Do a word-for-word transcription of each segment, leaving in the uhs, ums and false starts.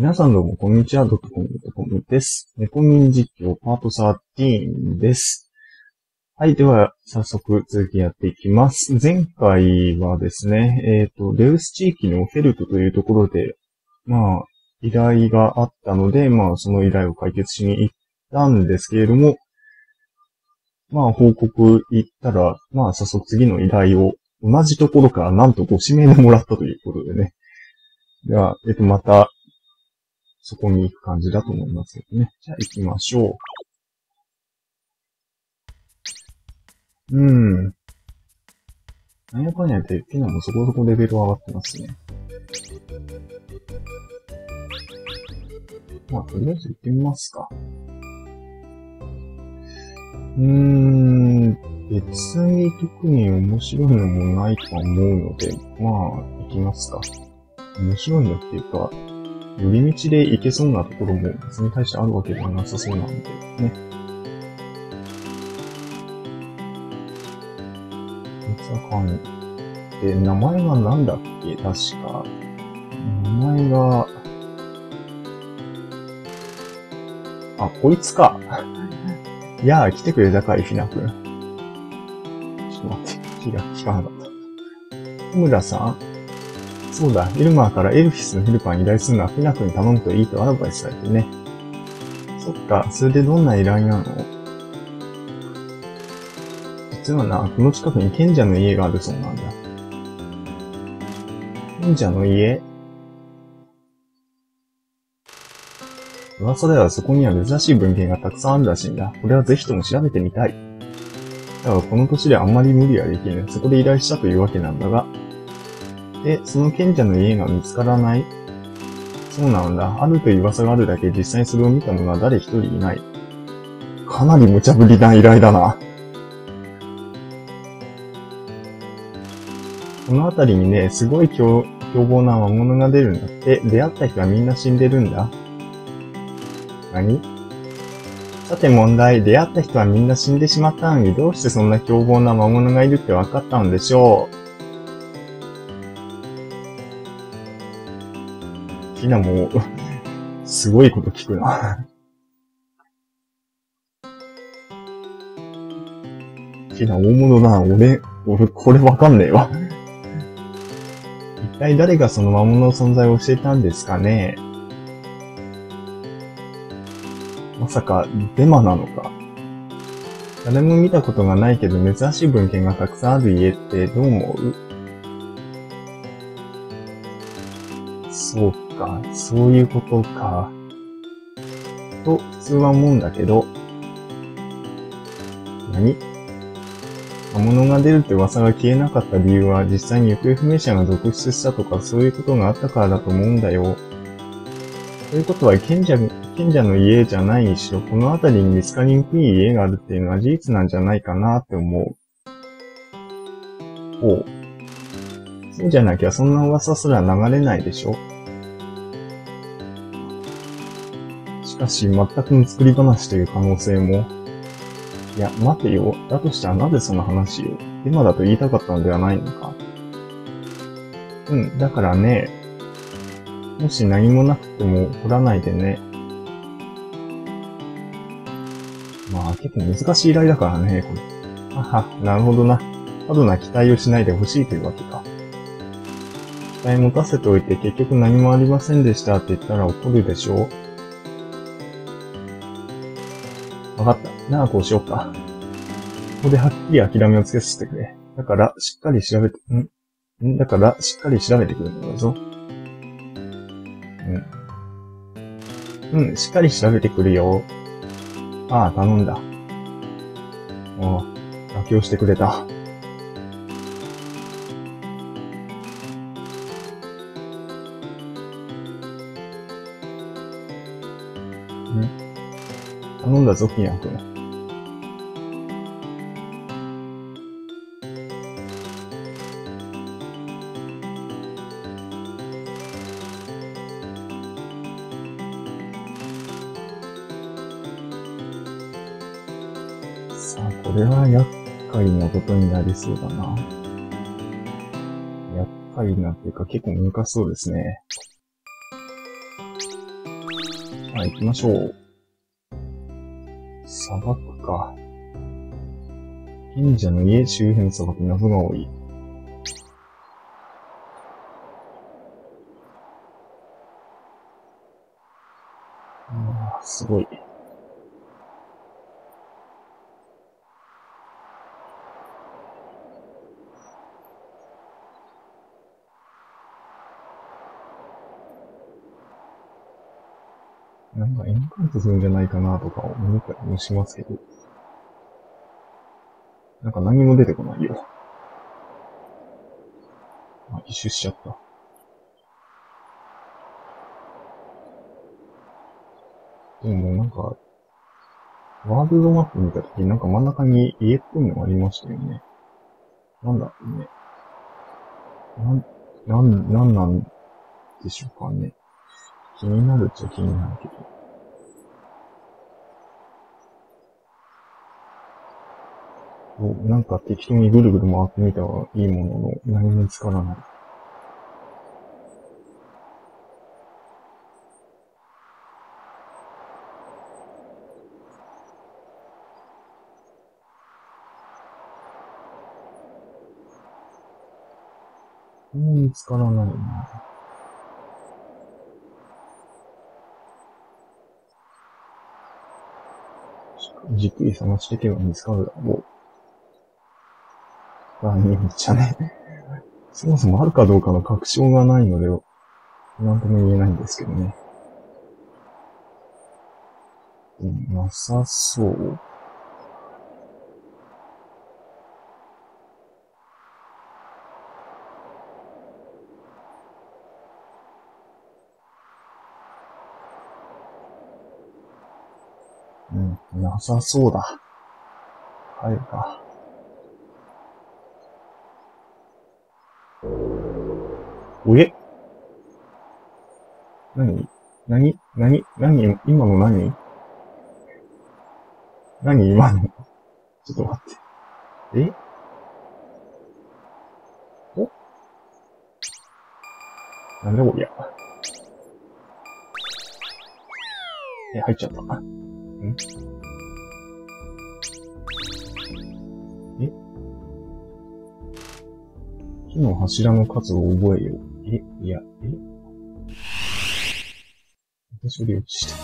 皆さんどうも、こんにちは、ドットコムドットコム です。猫耳実況パートじゅうさんです。はい、では、早速続きやっていきます。前回はですね、えっと、レウス地域のフェルトというところで、まあ、依頼があったので、まあ、その依頼を解決しに行ったんですけれども、まあ、報告行ったら、まあ、早速次の依頼を、同じところからなんとご指名でもらったということでね。では、えっと、また、そこに行く感じだと思いますけどね。じゃあ行きましょう。うーん。なんやかんやで、ピナもそこそこレベル上がってますね。まあ、とりあえず行ってみますか。うーん。別に特に面白いのもないとは思うので、まあ、行きますか。面白いのっていうか、寄り道で行けそうなところも別に大してあるわけではなさそうなのでね。別はかん。え、名前がなんだっけ確か。名前が、あ、こいつか。いやー、来てくれたかい、ひなくん。ちょっと待って、気が利かなかった。ムラさんそうだ、エルマーからエルフィスのヘルパーに依頼するのはフィナ君に頼むといいとアドバイスされてね。そっか、それでどんな依頼なの？実はな、この近くに賢者の家があるそうなんだ。賢者の家？噂ではそこには珍しい文献がたくさんあるらしいんだ。これはぜひとも調べてみたい。だがこの年であんまり無理はできぬ。そこで依頼したというわけなんだが、え、その賢者の家が見つからない？そうなんだ。あるという噂があるだけ、実際にそれを見た者は誰一人いない。かなり無茶ぶりな依頼だな。この辺りにね、すごい凶、凶暴な魔物が出るんだって、出会った人はみんな死んでるんだ。何？さて問題、出会った人はみんな死んでしまったのに、どうしてそんな凶暴な魔物がいるって分かったのでしょう？ひなも、すごいこと聞くな。ひな、大物だな。俺、俺、これわかんねえわ。一体誰がその魔物の存在を教えたんですかね？まさか、デマなのか。誰も見たことがないけど、珍しい文献がたくさんある家ってどう思う？そう。そういうことか。と、普通は思うんだけど。何？魔物が出るって噂が消えなかった理由は、実際に行方不明者が続出したとか、そういうことがあったからだと思うんだよ。ということは、賢者、賢者の家じゃないにしろ、この辺りに見つかりにくい家があるっていうのは事実なんじゃないかなって思う。おう。そうじゃなきゃ、そんな噂すら流れないでしょ？しかし、全くの作り話という可能性も。いや、待てよ。だとしたらなぜその話を。今だと言いたかったのではないのか。うん、だからね。もし何もなくても怒らないでね。まあ、結構難しい依頼だからね、これ。はは、なるほどな。過度な期待をしないでほしいというわけか。期待持たせておいて結局何もありませんでしたって言ったら怒るでしょう？わかった。なあ、こうしようか。ここではっきり諦めをつけさせてくれ。だから、しっかり調べて、んんだから、しっかり調べてくれるんだぞ。うん。うん、しっかり調べてくるよ。ああ、頼んだ。ああ、妥協してくれた。ん頼んだぞ、フィナ君。さあ、これは厄介なことになりそうだな。厄介なっていうか、結構難しそうですね。まあ、行きましょう。砂漠か。賢者の家周辺砂漠、謎が多い。ああ、すごい。なんかエンカウントするんじゃないかなとか思ったりもしますけど。なんか何も出てこないよ。あ、一周しちゃった。でもなんか、ワールドマップ見たときなんか真ん中に家っぽいのがありましたよね。なんだろうね。なん、なん、なんなんでしょうかね。気になるっちゃ気になるけど。お、なんか適当にぐるぐる回ってみたはいいものの、何もつからない。何も見つからないな。じっくり探していけば見つかるだろう。あ、めっちゃね。そもそもあるかどうかの確証がないので、なんとも言えないんですけどね。なさそう。なさそうだ。帰るか。おえ？なに？なに？なに？なに？今のなに？なに今の？ちょっと待って。え？お？なんだこりゃ。え、入っちゃった。ん？木の柱の数を覚えよう。え、いや、え私より落ちた。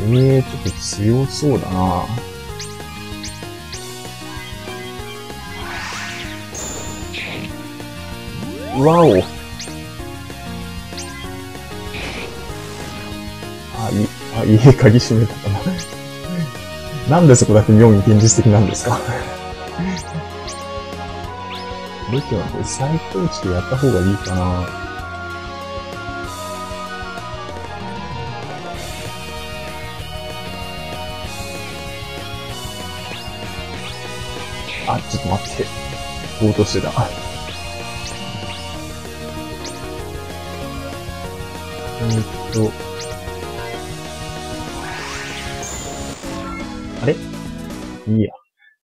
えー、ちょっと強そうだな。わお。あ、い、あ、家鍵閉めたかな。なんでそこだけ妙に現実的なんですか。どうしてなんで最高値でやった方がいいかな。あ、ちょっと待って。ぼーっとしてた。えっと。あれ？いいや。